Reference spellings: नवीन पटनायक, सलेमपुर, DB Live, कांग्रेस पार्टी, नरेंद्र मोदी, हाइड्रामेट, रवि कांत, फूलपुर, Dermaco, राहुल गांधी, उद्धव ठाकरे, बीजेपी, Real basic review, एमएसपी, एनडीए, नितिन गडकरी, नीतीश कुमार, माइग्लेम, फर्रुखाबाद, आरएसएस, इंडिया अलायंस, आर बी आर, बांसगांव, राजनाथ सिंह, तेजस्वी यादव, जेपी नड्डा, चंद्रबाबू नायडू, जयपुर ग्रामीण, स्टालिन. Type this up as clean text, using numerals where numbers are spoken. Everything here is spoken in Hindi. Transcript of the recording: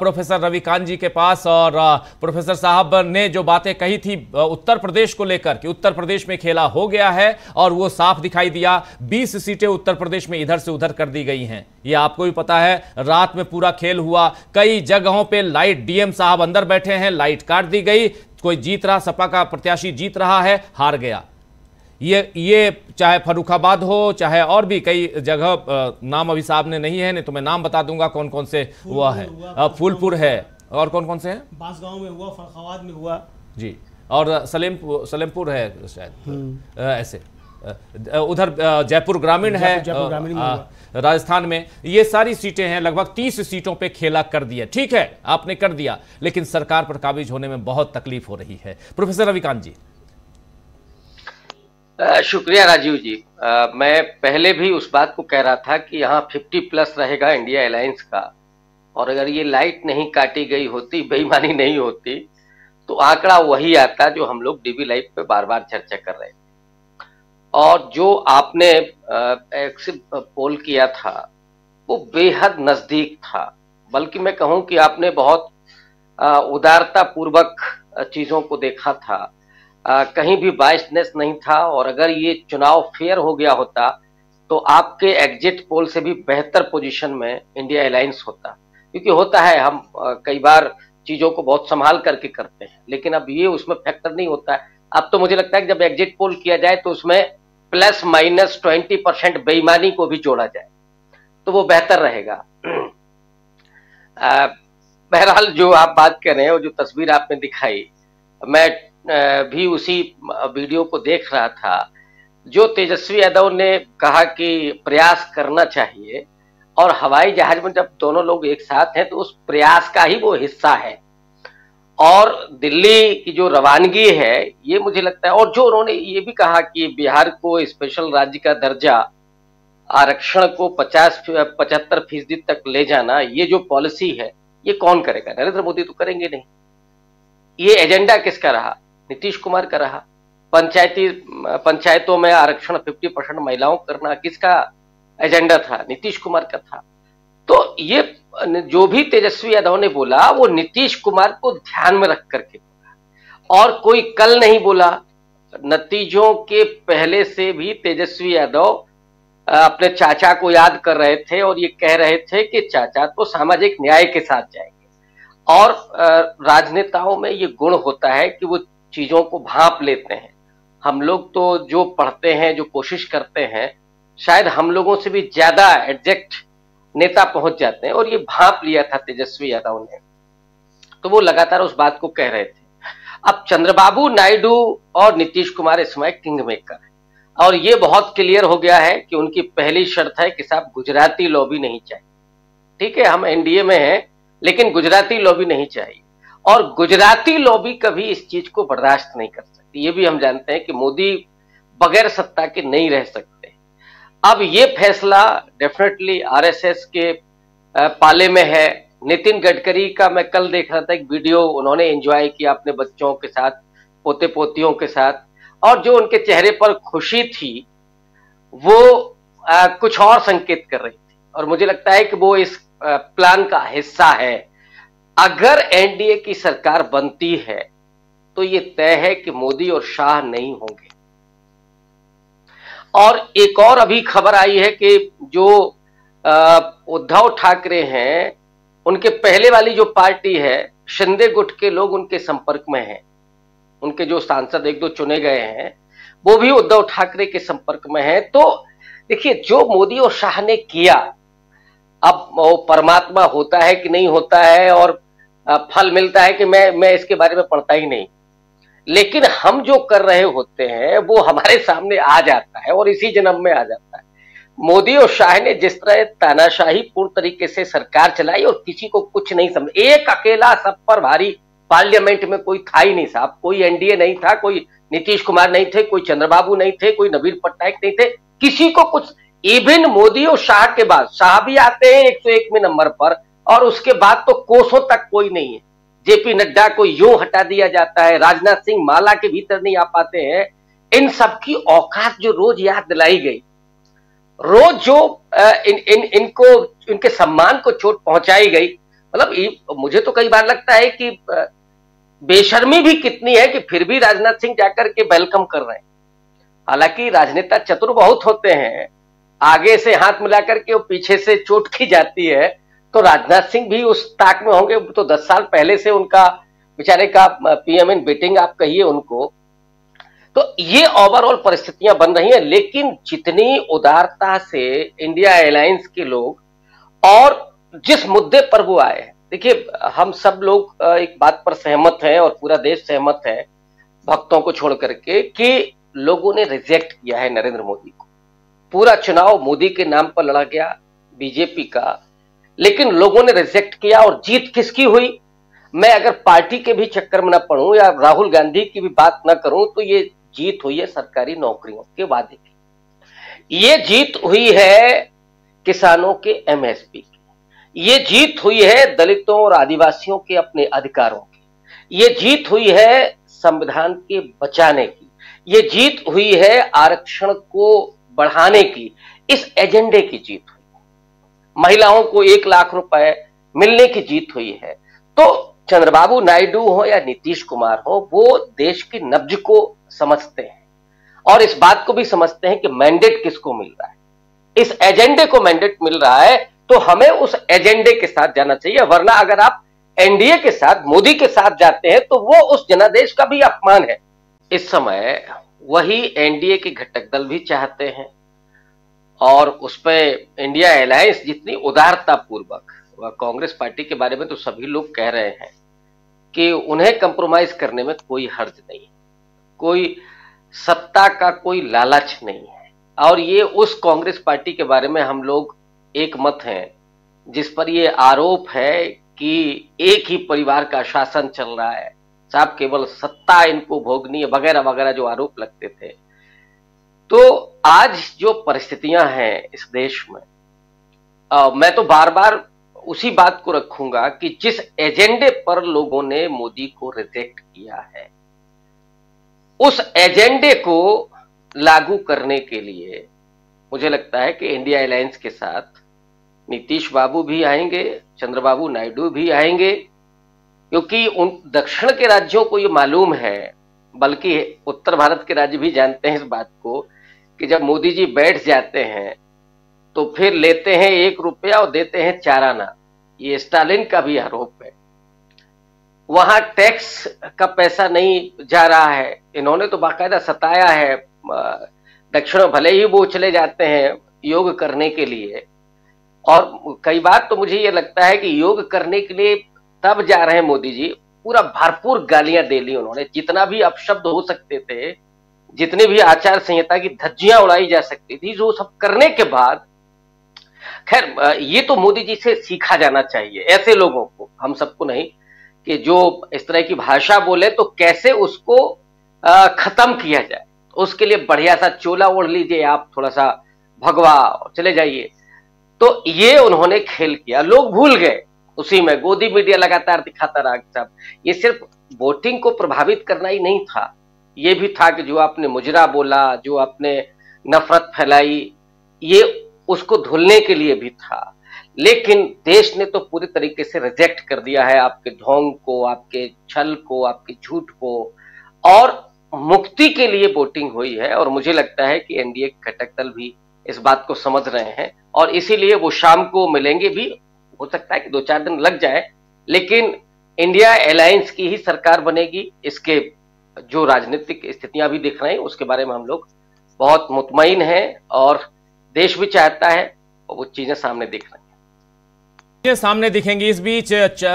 प्रोफेसर रवि कांत जी के पास, और प्रोफेसर साहब ने जो बातें कही थी उत्तर प्रदेश को लेकर कि उत्तर प्रदेश में खेला हो गया है और वो साफ दिखाई दिया। 20 सीटें उत्तर प्रदेश में इधर से उधर कर दी गई हैं, ये आपको भी पता है। रात में पूरा खेल हुआ, कई जगहों पे लाइट, डीएम साहब अंदर बैठे हैं, लाइट काट दी गई। कोई जीत रहा, सपा का प्रत्याशी जीत रहा है, हार गया। ये चाहे फर्रुखाबाद हो, चाहे और भी कई जगह, नाम अभी साहब ने नहीं है, नहीं तो मैं नाम बता दूंगा कौन कौन से हुआ है। फूलपुर है, और कौन कौन से हैं? बांसगांव में हुआ, फर्रुखाबाद में हुआ जी, और सलेमपुर है शायद, ऐसे उधर जयपुर ग्रामीण है, राजस्थान में। ये सारी सीटें हैं, लगभग 30 सीटों पे खेला कर दिया। ठीक है, आपने कर दिया, लेकिन सरकार पर काबिज होने में बहुत तकलीफ हो रही है। प्रोफेसर रवि कांत जी। शुक्रिया राजीव जी। मैं पहले भी उस बात को कह रहा था कि यहाँ 50+ रहेगा इंडिया अलायंस का, और अगर ये लाइट नहीं काटी गई होती, बेईमानी नहीं होती, तो आंकड़ा वही आता जो हम लोग डीबी लाइव पे बार बार चर्चा कर रहे हैं। और जो आपने एक्सिट पोल किया था वो बेहद नजदीक था, बल्कि मैं कहूं कि आपने बहुत उदारता पूर्वक चीजों को देखा था, कहीं भी बायसनेस नहीं था। और अगर ये चुनाव फेयर हो गया होता तो आपके एग्जिट पोल से भी बेहतर पोजीशन में इंडिया अलायंस होता, क्योंकि होता है हम कई बार चीजों को बहुत संभाल करके करते हैं, लेकिन अब ये उसमें फैक्टर नहीं होता है। अब तो मुझे लगता है कि जब एग्जिट पोल किया जाए तो उसमें +- 20% बेईमानी को भी जोड़ा जाए तो वो बेहतर रहेगा। बहरहाल जो आप बात कर रहे हैं और जो तस्वीर आपने दिखाई, मैं भी उसी वीडियो को देख रहा था। जो तेजस्वी यादव ने कहा कि प्रयास करना चाहिए, और हवाई जहाज में जब दोनों लोग एक साथ हैं तो उस प्रयास का ही वो हिस्सा है। और दिल्ली की जो रवानगी है ये मुझे लगता है, और जो उन्होंने ये भी कहा कि बिहार को स्पेशल राज्य का दर्जा, आरक्षण को 50-75% तक ले जाना, ये जो पॉलिसी है ये कौन करेगा? नरेंद्र मोदी तो करेंगे नहीं। ये एजेंडा किसका रहा? नीतीश कुमार का रहा। पंचायतों में आरक्षण 50% महिलाओं करना किसका एजेंडा था? नीतीश कुमार का था। तो ये जो भी तेजस्वी यादव ने बोला वो नीतीश कुमार को ध्यान में रख करके बोला, और कोई कल नहीं बोला। नतीजों के पहले से भी तेजस्वी यादव अपने चाचा को याद कर रहे थे, और ये कह रहे थे कि चाचा तो सामाजिक न्याय के साथ जाएंगे। और राजनेताओं में ये गुण होता है कि वो चीजों को भांप लेते हैं। हम लोग तो जो पढ़ते हैं, जो कोशिश करते हैं, शायद हम लोगों से भी ज्यादा एडजेक्ट नेता पहुंच जाते हैं, और ये भांप लिया था तेजस्वी यादव ने, तो वो लगातार उस बात को कह रहे थे। अब चंद्रबाबू नायडू और नीतीश कुमार इस समय किंग मेकर है, और ये बहुत क्लियर हो गया है कि उनकी पहली शर्त है कि साहब गुजराती लॉबी नहीं चाहिए। ठीक है, हम एनडीए में हैं, लेकिन गुजराती लॉबी नहीं चाहिए, और गुजराती लॉबी कभी इस चीज को बर्दाश्त नहीं कर सकती। ये भी हम जानते हैं कि मोदी बगैर सत्ता के नहीं रह सकते। अब ये फैसला डेफिनेटली आरएसएस के पाले में है। नितिन गडकरी का मैं कल देख रहा था एक वीडियो, उन्होंने एंजॉय किया अपने बच्चों के साथ, पोते पोतियों के साथ, और जो उनके चेहरे पर खुशी थी वो कुछ और संकेत कर रही थी, और मुझे लगता है कि वो इस प्लान का हिस्सा है। अगर एनडीए की सरकार बनती है तो ये तय है कि मोदी और शाह नहीं होंगे। और एक और अभी खबर आई है कि जो उद्धव ठाकरे हैं, उनके पहले वाली जो पार्टी है, शिंदे गुट के लोग उनके संपर्क में हैं। उनके जो सांसद 1-2 चुने गए हैं वो भी उद्धव ठाकरे के संपर्क में हैं। तो देखिए, जो मोदी और शाह ने किया, अब वो परमात्मा होता है कि नहीं होता है और फल मिलता है कि मैं इसके बारे में पढ़ता ही नहीं, लेकिन हम जो कर रहे होते हैं वो हमारे सामने आ जाता है और इसी जन्म में आ जाता है। मोदी और शाह ने जिस तरह तानाशाही पूर्ण तरीके से सरकार चलाई और किसी को कुछ नहीं समझा, एक अकेला सब पर भारी, पार्लियामेंट में कोई था ही नहीं साहब, कोई एनडीए नहीं था, कोई नीतीश कुमार नहीं थे, कोई चंद्रबाबू नहीं थे, कोई नवीन पटनायक नहीं थे, किसी को कुछ। इवन मोदी और शाह के बाद, शाह भी आते हैं 101वें नंबर पर, और उसके बाद तो कोसों तक कोई नहीं है। जेपी नड्डा को यूं हटा दिया जाता है, राजनाथ सिंह माला के भीतर नहीं आ पाते हैं। इन सबकी औकात जो रोज याद दिलाई गई, रोज जो इनको इनके सम्मान को चोट पहुंचाई गई, मतलब मुझे तो कई बार लगता है कि बेशर्मी भी कितनी है कि फिर भी राजनाथ सिंह जाकर के वेलकम कर रहे हैं। हालांकि राजनेता चतुर बहुत होते हैं, आगे से हाथ मिलाकर के और पीछे से चोट की जाती है, तो राजनाथ सिंह भी उस ताक में होंगे। तो 10 साल पहले से उनका बेचारे का पीएम इन वेटिंग आप कहिए उनको। तो ये ओवरऑल परिस्थितियां बन रही हैं, लेकिन जितनी उदारता से इंडिया अलायंस के लोग और जिस मुद्दे पर वो आए हैं, देखिए हम सब लोग एक बात पर सहमत हैं और पूरा देश सहमत है, भक्तों को छोड़ करके, कि लोगों ने रिजेक्ट किया है नरेंद्र मोदी को। पूरा चुनाव मोदी के नाम पर लड़ा गया बीजेपी का, लेकिन लोगों ने रिजेक्ट किया। और जीत किसकी हुई? मैं अगर पार्टी के भी चक्कर में ना पड़ूं या राहुल गांधी की भी बात ना करूं, तो ये जीत हुई है सरकारी नौकरियों के वादे की, ये जीत हुई है किसानों के एमएसपी की, ये जीत हुई है दलितों और आदिवासियों के अपने अधिकारों की, ये जीत हुई है संविधान के बचाने की, ये जीत हुई है आरक्षण को बढ़ाने की, इस एजेंडे की जीत हुई, महिलाओं को 1 लाख रुपए मिलने की जीत हुई है। तो चंद्रबाबू नायडू हो या नीतीश कुमार हो, वो देश की नब्ज को समझते हैं और इस बात को भी समझते हैं कि मैंडेट किसको मिल रहा है, इस एजेंडे को मैंडेट मिल रहा है, तो हमें उस एजेंडे के साथ जाना चाहिए। वरना अगर आप एनडीए के साथ, मोदी के साथ जाते हैं, तो वो उस जनादेश का भी अपमान है। इस समय वही एनडीए के घटक दल भी चाहते हैं और उसपे इंडिया अलायंस जितनी उदारतापूर्वक, कांग्रेस पार्टी के बारे में तो सभी लोग कह रहे हैं कि उन्हें कंप्रोमाइज करने में कोई हर्ज नहीं, कोई सत्ता का कोई लालच नहीं है। और ये उस कांग्रेस पार्टी के बारे में हम लोग एक मत हैं जिस पर ये आरोप है कि एक ही परिवार का शासन चल रहा है साहब, केवल सत्ता इनको भोगनी है वगैरह वगैरह जो आरोप लगते थे। तो आज जो परिस्थितियां हैं इस देश में, मैं तो बार बार उसी बात को रखूंगा कि जिस एजेंडे पर लोगों ने मोदी को रिजेक्ट किया है, उस एजेंडे को लागू करने के लिए मुझे लगता है कि इंडिया अलायंस के साथ नीतीश बाबू भी आएंगे, चंद्रबाबू नायडू भी आएंगे, क्योंकि उन दक्षिण के राज्यों को ये मालूम है, बल्कि उत्तर भारत के राज्य भी जानते हैं इस बात को, कि जब मोदी जी बैठ जाते हैं तो फिर लेते हैं 1 रुपया और देते हैं 4 आना। ये स्टालिन का भी आरोप है, वहां टैक्स का पैसा नहीं जा रहा है, इन्होंने तो बाकायदा सताया है दक्षिण, भले ही वो चले जाते हैं योग करने के लिए। और कई बार तो मुझे ये लगता है कि योग करने के लिए तब जा रहे हैं मोदी जी, पूरा भरपूर गालियां दे ली उन्होंने, जितना भी अपशब्द हो सकते थे, जितने भी आचार संहिता की धज्जियां उड़ाई जा सकती थी, जो सब करने के बाद। खैर ये तो मोदी जी से सीखा जाना चाहिए ऐसे लोगों को, हम सबको नहीं, कि जो इस तरह की भाषा बोले तो कैसे उसको खत्म किया जाए। उसके लिए बढ़िया सा चोला ओढ़ लीजिए आप, थोड़ा सा भगवा चले जाइए। तो ये उन्होंने खेल किया, लोग भूल गए उसी में। गोदी मीडिया लगातार दिखाता रहा साहब, ये सिर्फ वोटिंग को प्रभावित करना ही नहीं था, ये भी था कि जो आपने मुजरा बोला, जो आपने नफरत फैलाई, ये उसको धुलने के लिए भी था। लेकिन देश ने तो पूरी तरीके से रिजेक्ट कर दिया है आपके ढोंग को, आपके छल को, आपके झूठ को, और मुक्ति के लिए वोटिंग हुई है। और मुझे लगता है कि एनडीए के घटक दल भी इस बात को समझ रहे हैं और इसीलिए वो शाम को मिलेंगे भी। हो सकता है कि 2-4 दिन लग जाए, लेकिन इंडिया अलायंस की ही सरकार बनेगी। इसके जो राजनीतिक स्थितियां भी दिख रही हैं उसके बारे में हम लोग बहुत मुतमईन हैं और देश भी चाहता है, और वो चीजें सामने दिख रही हैं। सामने दिखेंगी। इस बीच